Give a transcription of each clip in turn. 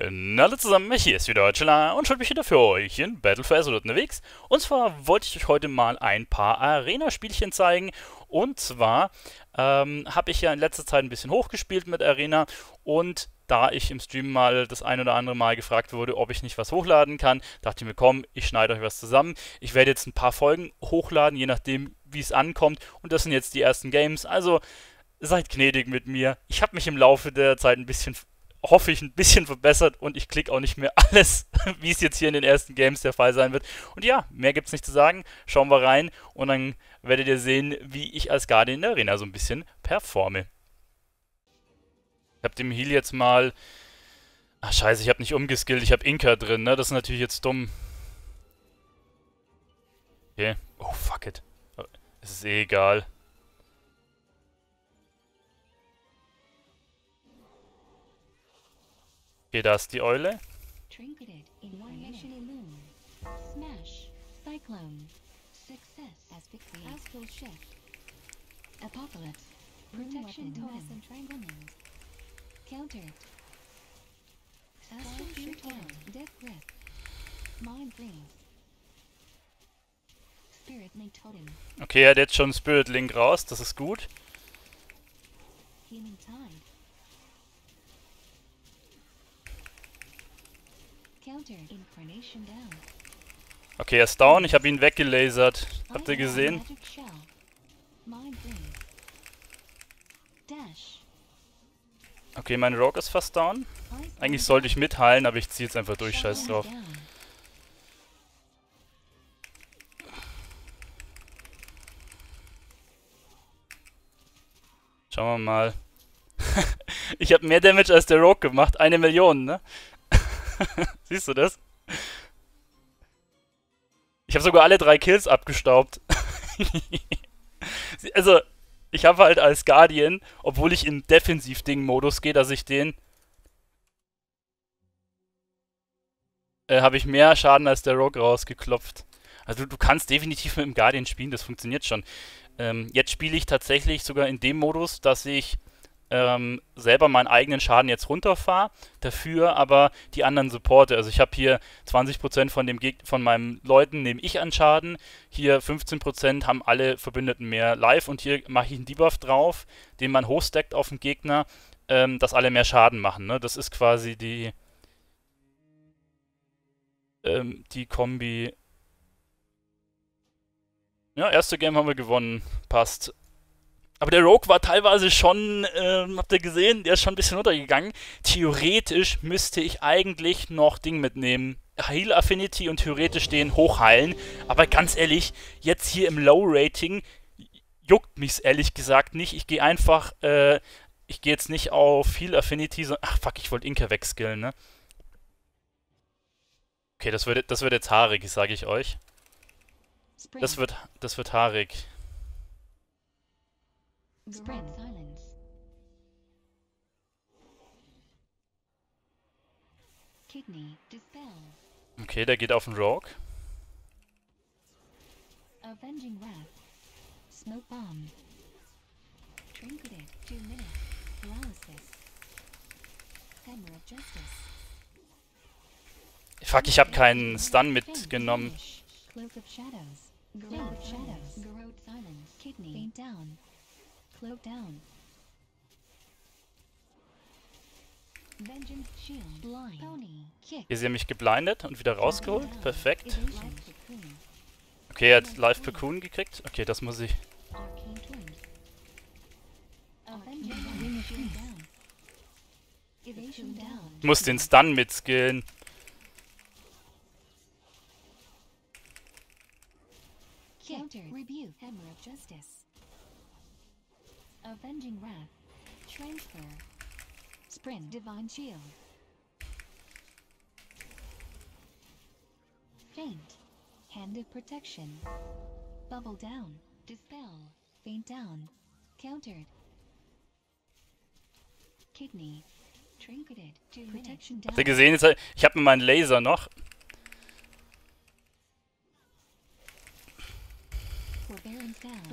Hallo zusammen, hier ist wieder Cella und schaut mich wieder für euch in Battle for Azeroth unterwegs. Und zwar wollte ich euch heute mal ein paar Arena-Spielchen zeigen. Und zwar habe ich ja in letzter Zeit ein bisschen hochgespielt mit Arena. Und da ich im Stream mal das ein oder andere Mal gefragt wurde, ob ich nicht was hochladen kann, dachte ich mir, komm, ich schneide euch was zusammen. Ich werde jetzt ein paar Folgen hochladen, je nachdem wie es ankommt. Und das sind jetzt die ersten Games, also seid gnädig mit mir. Ich habe mich im Laufe der Zeit ein bisschen hoffe ich, ein bisschen verbessert und ich klicke auch nicht mehr alles, wie es jetzt hier in den ersten Games der Fall sein wird. Und ja, mehr gibt es nicht zu sagen. Schauen wir rein und dann werdet ihr sehen, wie ich als Guardian in der Arena so ein bisschen performe. Ich habe dem Heal jetzt mal... Ach scheiße, ich habe nicht umgeskillt, ich habe Inka drin, ne? Das ist natürlich jetzt dumm. Okay. Oh, fuck it. Es ist eh egal. Okay, da ist die Eule. Okay, er hat jetzt schon Spirit Link raus, das ist gut. Okay, er ist down. Ich habe ihn weggelasert. Habt ihr gesehen? Okay, mein Rogue ist fast down. Eigentlich sollte ich mitheilen, aber ich ziehe jetzt einfach durch. Scheiß drauf. Schauen wir mal. Ich habe mehr Damage als der Rogue gemacht. 1 Million, ne? Siehst du das? Ich habe sogar alle 3 Kills abgestaubt. Also, ich habe halt als Guardian, obwohl ich im Defensiv-Ding-Modus gehe, dass ich den... habe ich mehr Schaden als der Rogue rausgeklopft. Also du kannst definitiv mit dem Guardian spielen, das funktioniert schon. Jetzt spiele ich tatsächlich sogar in dem Modus, dass ich... selber meinen eigenen Schaden jetzt runterfahre, dafür aber die anderen supporte. Also ich habe hier 20% von meinen Leuten nehme ich an Schaden, hier 15% haben alle Verbündeten mehr Life und hier mache ich einen Debuff drauf, den man hochstackt auf den Gegner, dass alle mehr Schaden machen. Ne? Das ist quasi die Kombi. Ja, erste Game haben wir gewonnen. Passt. Aber der Rogue war teilweise schon, habt ihr gesehen, der ist schon ein bisschen runtergegangen. Theoretisch müsste ich eigentlich noch Ding mitnehmen. Heal Affinity und theoretisch den hochheilen. Aber ganz ehrlich, jetzt hier im Low-Rating juckt mich's ehrlich gesagt nicht. Ich gehe einfach, ich gehe jetzt nicht auf Heal Affinity, sondern... Ach fuck, ich wollte Inka wegskillen, ne? Okay, das wird jetzt haarig, sage ich euch. Das wird haarig. Okay, der geht auf den Rogue. Avenging Wrath, Smoke Bomb, Trinketed, 2 Minutes, Paralysis, Hammer of Justice. Fuck, ich habe keinen Stun mitgenommen. Cloak of Shadows, Garrot Silence, Kidney Down. Cloak down. Vengeance Shield. Blind. Pony. Kick. Hier, sie haben mich geblindet und wieder rausgeholt. Perfekt. Okay, er hat Life Cocoon gekriegt. Okay, das muss ich. Ich muss den Stun mitskillen. Counter. Rebuke. Hammer of Justice. Avenging Wrath, Transfer, Sprint, Divine Shield, Faint, Hand of Protection, Bubble Down, Dispel, Faint Down, Countered, Kidney, Trinketed, Protection Down. Habt ihr gesehen, ich habe meinen Laser noch.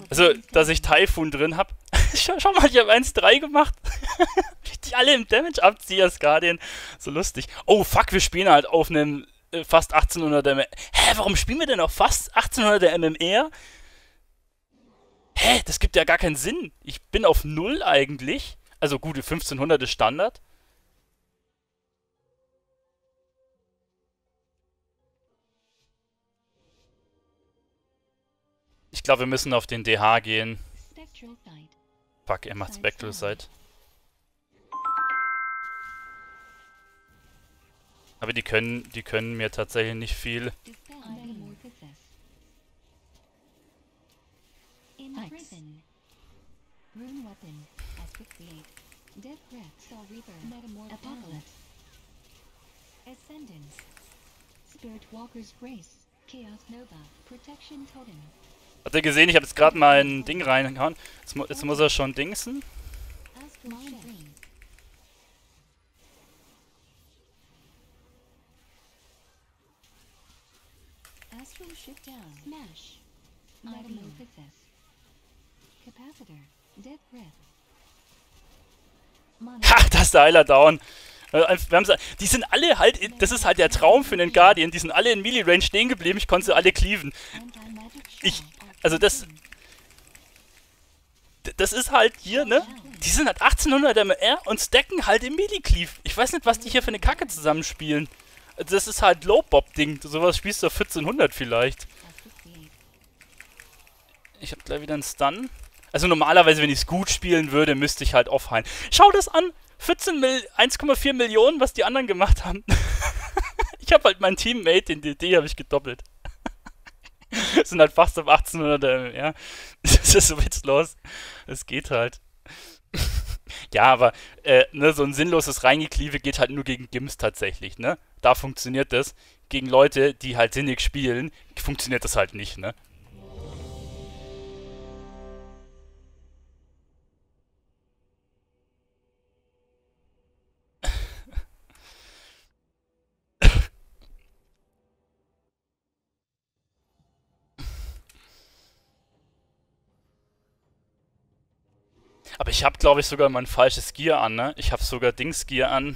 Also, dass ich Typhoon drin habe. Schau mal, ich habe 1-3 gemacht. Richtig alle im Damage abziehe als Guardian. So lustig. Oh, fuck, wir spielen halt auf einem fast 1800er MMR. Hä, warum spielen wir denn auf fast 1800er MMR? Hä, das gibt ja gar keinen Sinn. Ich bin auf 0 eigentlich. Also gute 1500 ist Standard. Ich glaube, wir müssen auf den DH gehen. Fuck, er macht Spectral Site. Aber die können mir tatsächlich nicht viel. Ascendance. Spirit Walker's Grace. Chaos Nova. Protection Totem. Habt ihr gesehen, ich habe jetzt gerade mal ein Ding reingehauen. Jetzt muss er schon dingsen. Ha, das ist der Heiler down. Die sind alle halt, das ist halt der Traum für den Guardian, die sind alle in Melee-Range stehen geblieben, ich konnte sie alle cleaven. Das ist halt hier, ne? Die sind halt 1800 MR und stacken halt im Midi-Cleave. Ich weiß nicht, was die hier für eine Kacke zusammenspielen. Das ist halt Low-Bob-Ding. Sowas spielst du auf 1400 vielleicht. Ich hab gleich wieder einen Stun. Also normalerweise, wenn ich es gut spielen würde, müsste ich halt offheilen. Schau das an! 1,4 Millionen, was die anderen gemacht haben. Ich hab halt meinen Teammate, den DD, habe ich gedoppelt. Sind halt fast auf 1800, ja. Das ist so witzlos. Es geht halt. Ja, aber ne, so ein sinnloses Reingeklieve geht halt nur gegen Gims tatsächlich, ne? Da funktioniert das. Gegen Leute, die halt sinnig spielen, funktioniert das halt nicht, ne? Aber ich habe, glaube ich, sogar mein falsches Gear an, ne? Ich habe sogar Dings-Gear an.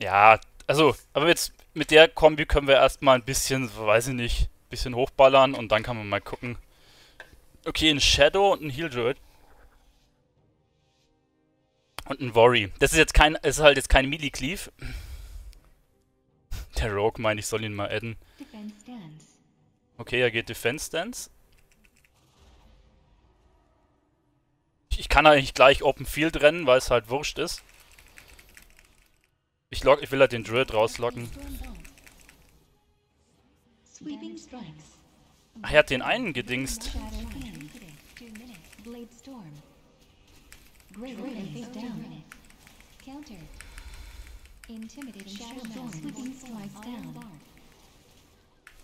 Ja, also, aber jetzt... Mit der Kombi können wir erstmal ein bisschen, weiß ich nicht, ein bisschen hochballern und dann kann man mal gucken. Okay, ein Shadow und ein Heal Druid. Und ein Worry. Das ist jetzt kein, es ist halt jetzt kein Melee Cleave. Der Rogue meint, ich soll ihn mal adden. Okay, er geht Defense Stance. Ich kann eigentlich gleich Open Field rennen, weil es halt wurscht ist. Ich will halt den Druid rauslocken. Ach, er hat den einen gedingst.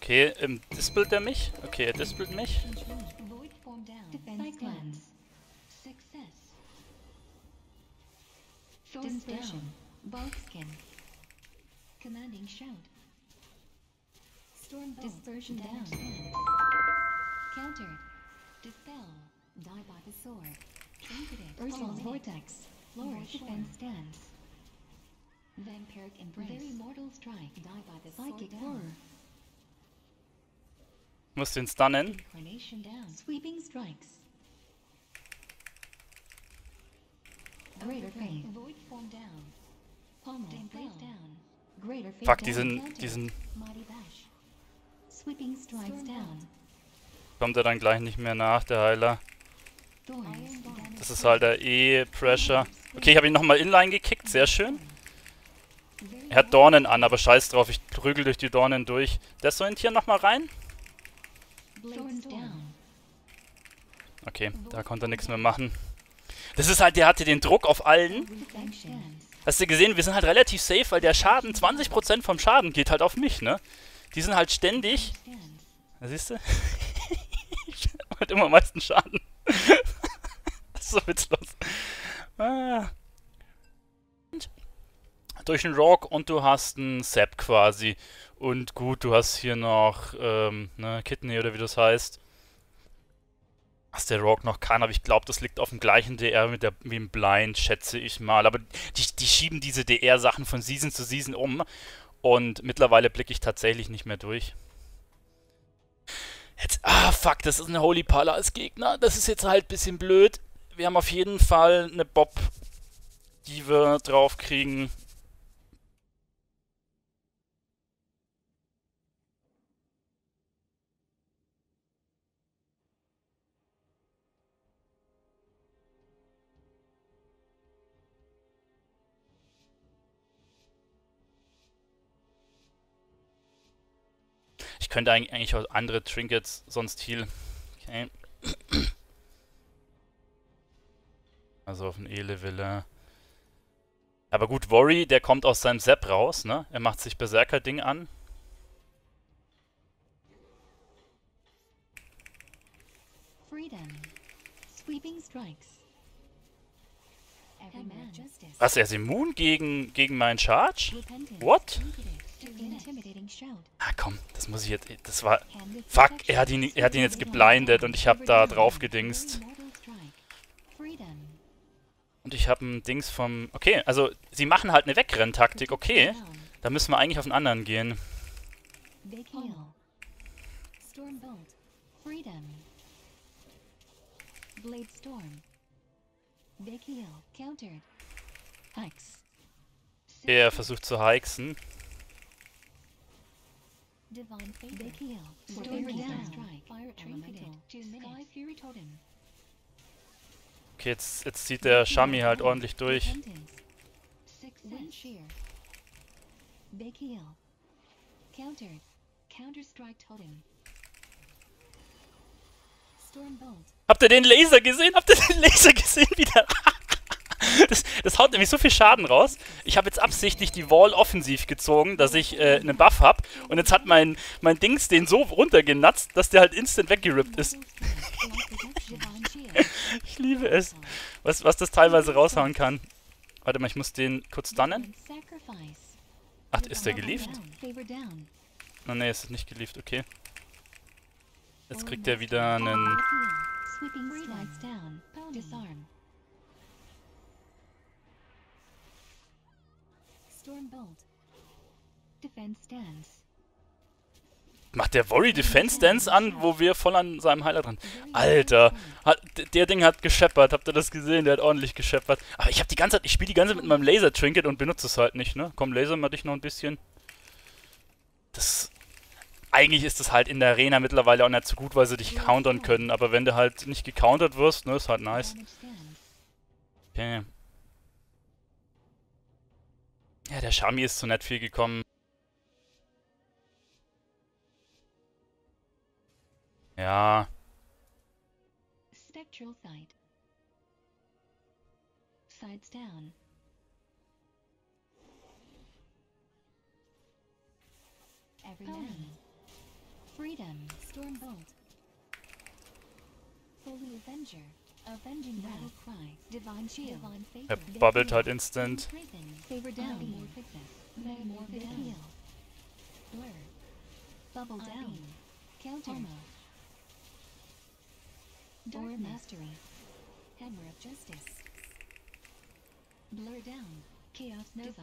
Okay, dispelt er mich? Okay, er dispelt mich. Bulkskin. Commanding shout. Stormbolt. Dispersion down. Counter. Dispel. Die by the sword. Ursal vortex. Flourish. Defense stance. Vampiric embrace. Very mortal strike. Die by the psychic horror. Musst ihn stunnen. Incarnation down. Sweeping strikes. Greater pain. Void form down. Fuck, diesen... Kommt er dann gleich nicht mehr nach, der Heiler. Das ist halt der E-Pressure. Okay, ich habe ihn nochmal inline gekickt, sehr schön. Er hat Dornen an, aber scheiß drauf, ich prügel durch die Dornen durch. Desorientieren nochmal rein. Okay, da konnte er nichts mehr machen. Das ist halt, der hatte den Druck auf allen. Hast du gesehen, wir sind halt relativ safe, weil der Schaden, 20% vom Schaden geht halt auf mich, ne? Die sind halt ständig... Da siehst du? Ich hab halt immer am meisten Schaden. Das ist so witzlos. Ah. Durch einen Rogue und du hast einen Sap quasi. Und gut, du hast hier noch ne, Kidney oder wie das heißt. Was der Rogue noch kann, aber ich glaube, das liegt auf dem gleichen DR mit dem Blind, schätze ich mal. Aber die schieben diese DR-Sachen von Season zu Season um. Und mittlerweile blicke ich tatsächlich nicht mehr durch. Jetzt, ah fuck, das ist eine Holy Pala als Gegner. Das ist jetzt halt ein bisschen blöd. Wir haben auf jeden Fall eine Bob, die wir drauf kriegen. Ich könnte eigentlich auch andere Trinkets sonst heal. Okay. Also auf den E-Level. Aber gut, Worry, der kommt aus seinem Zap raus, ne? Er macht sich Berserker-Ding an. Was, er ist immun gegen meinen Charge? What? Ah komm, das muss ich jetzt... Das war... Fuck, er hat ihn jetzt geblindet und ich habe da drauf gedingst. Und ich habe ein Dings vom... Okay, also sie machen halt eine Wegrenntaktik, okay. Da müssen wir eigentlich auf den anderen gehen. Er versucht zu hexen. Divine Favor. Okay, jetzt zieht der Shami halt ordentlich durch. Habt ihr den Laser gesehen? Habt ihr den Laser gesehen wieder? Das haut nämlich so viel Schaden raus. Ich habe jetzt absichtlich die Wall offensiv gezogen, dass ich einen Buff habe. Und jetzt hat mein Dings den so runtergenatzt, dass der halt instant weggerippt ist. Ich liebe es, was das teilweise raushauen kann. Warte mal, ich muss den kurz stunnen. Ach, ist der gelieft? Oh ne, ist nicht gelieft, okay. Jetzt kriegt er wieder einen... Stormbolt. Defense Stance. Macht der Worry Defense Stance an, wo wir voll an seinem Heiler dran. Alter, der Ding hat gescheppert. Habt ihr das gesehen? Der hat ordentlich gescheppert. Aber ich habe die ganze Zeit, ich spiele die ganze Zeit mit meinem Laser Trinket und benutze es halt nicht, ne? Komm, laser mal dich noch ein bisschen. Das eigentlich ist das halt in der Arena mittlerweile auch nicht so gut, weil sie dich countern können, aber wenn du halt nicht gecountert wirst, ne, ist halt nice. Okay. Ja, der Shami ist so nett viel gekommen. Ja. Spectral Site. Sides down. Every man. Freedom. Stormbolt. Holy Avenger. Avenging Battle Cry. Divine Shield. Er bubbelt halt instant. Favor down. Heal. Blur. Bubble down. Counter. Door Mastery. Hammer of Justice. Blur down. Chaos Nova.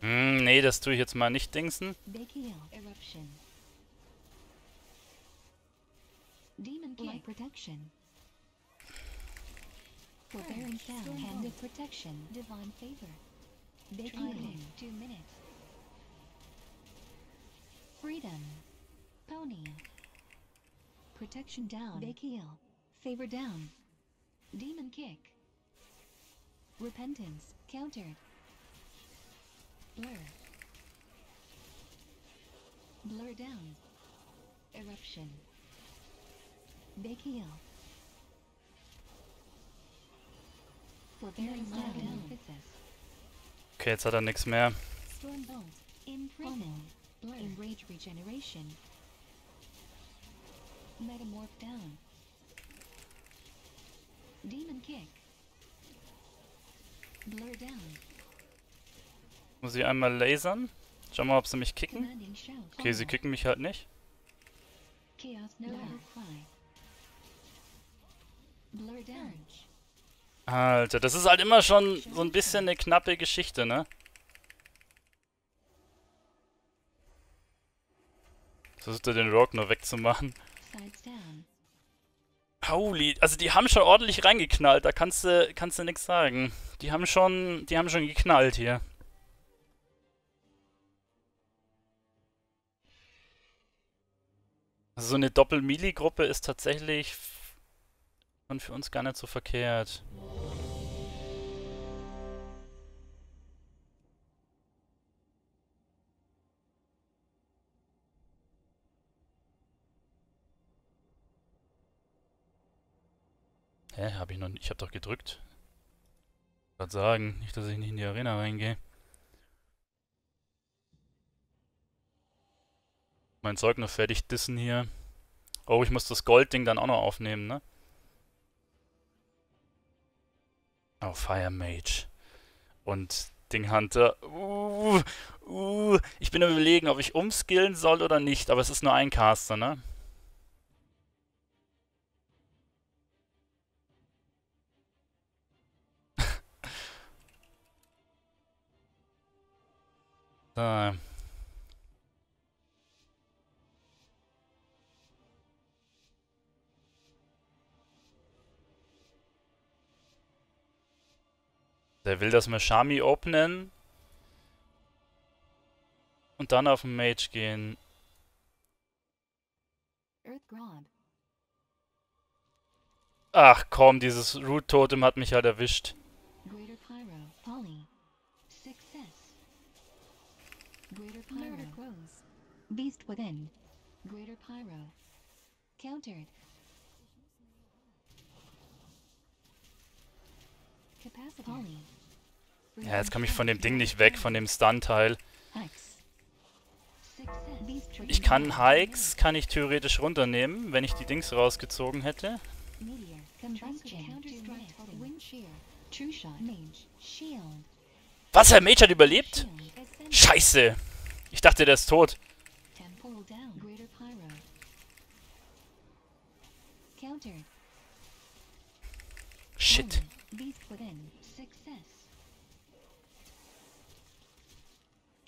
Nee, das tue ich jetzt mal nicht dingsen. Big Heal. Eruption. Demon Blind Protection. Forbearing down, Hand of Protection, Divine Favor. Big Healing, 2 minutes. Freedom, Pony. Protection down, Big Heal, Favor down. Demon Kick. Repentance, countered. Blur. Blur down. Eruption. Big Heal. Okay, jetzt hat er nichts mehr. Muss ich einmal lasern? Schau mal, ob sie mich kicken. Okay, sie kicken mich halt nicht. Alter, das ist halt immer schon so ein bisschen eine knappe Geschichte, ne? Versucht er den Rogue nur wegzumachen. Holy, also die haben schon ordentlich reingeknallt, da kannst du nichts sagen. Die haben schon geknallt hier. Also so eine Doppel-Melee-Gruppe ist tatsächlich für uns gar nicht so verkehrt. Hä, hab ich noch nicht? Ich hab doch gedrückt. Ich wollte sagen, nicht, dass ich nicht in die Arena reingehe. Mein Zeug noch fertig dissen hier. Oh, ich muss das Goldding dann auch noch aufnehmen, ne? Oh, Fire Mage. Und Ding Hunter. Ich bin am Überlegen, ob ich umskillen soll oder nicht, aber es ist nur ein Caster, ne? So. Der will, dass wir Shami openen und dann auf den Mage gehen. Ach komm, dieses Root Totem hat mich halt erwischt. Beast Within. Greater Pyro. Countered. Ja, jetzt komme ich von dem Ding nicht weg, von dem Stun-Teil. Ich kann Hikes, kann ich theoretisch runternehmen, wenn ich die Dings rausgezogen hätte. Was, Herr Mage hat überlebt? Scheiße! Ich dachte, der ist tot. Shit. Beast Within. Success.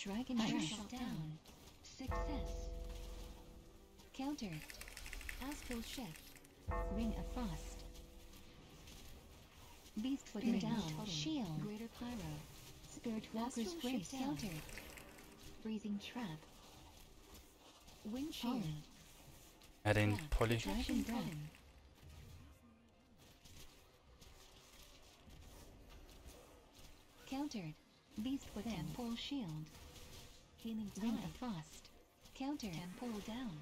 Dragon shot down. Success. Counter. Astral shift. Ring of frost. Beast Within down. Shield. Greater pyro. Spirit Walker's Grace. Counter. Freezing trap. Wind shield. Ja, den Polly. Dragon Dragon. Countered. Beast within. Temporal shield. Healing time. Frost. Counter. Temporal down.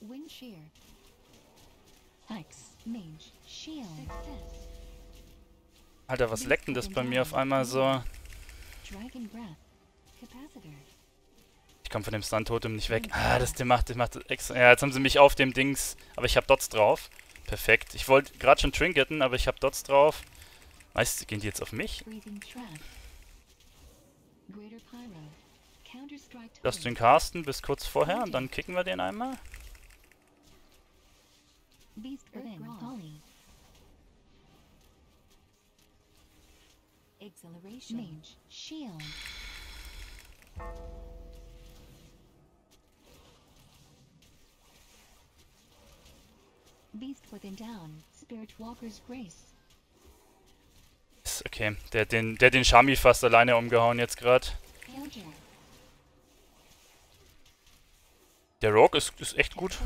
Wind shear. Hex. Mage. Shield. Success. Alter, was leckt denn das bei mir auf einmal so? Dragon breath. Capacitor. Ich komme von dem Stun-Totem nicht weg. Ah, das Ding macht extra. Ja, jetzt haben sie mich auf dem Dings. Aber ich habe Dots drauf. Perfekt. Ich wollte gerade schon Trinketten, aber ich habe Dots drauf. Weißt du, gehen die jetzt auf mich? Lass den casten bis kurz vorher und dann kicken wir den einmal. Beast within down. Spirit Walker's Grace. Okay, der hat den Shami fast alleine umgehauen jetzt gerade. Der Rogue ist echt gut.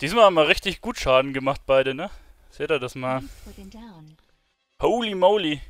Diesmal haben wir richtig gut Schaden gemacht beide, ne? Seht ihr das mal? Holy moly!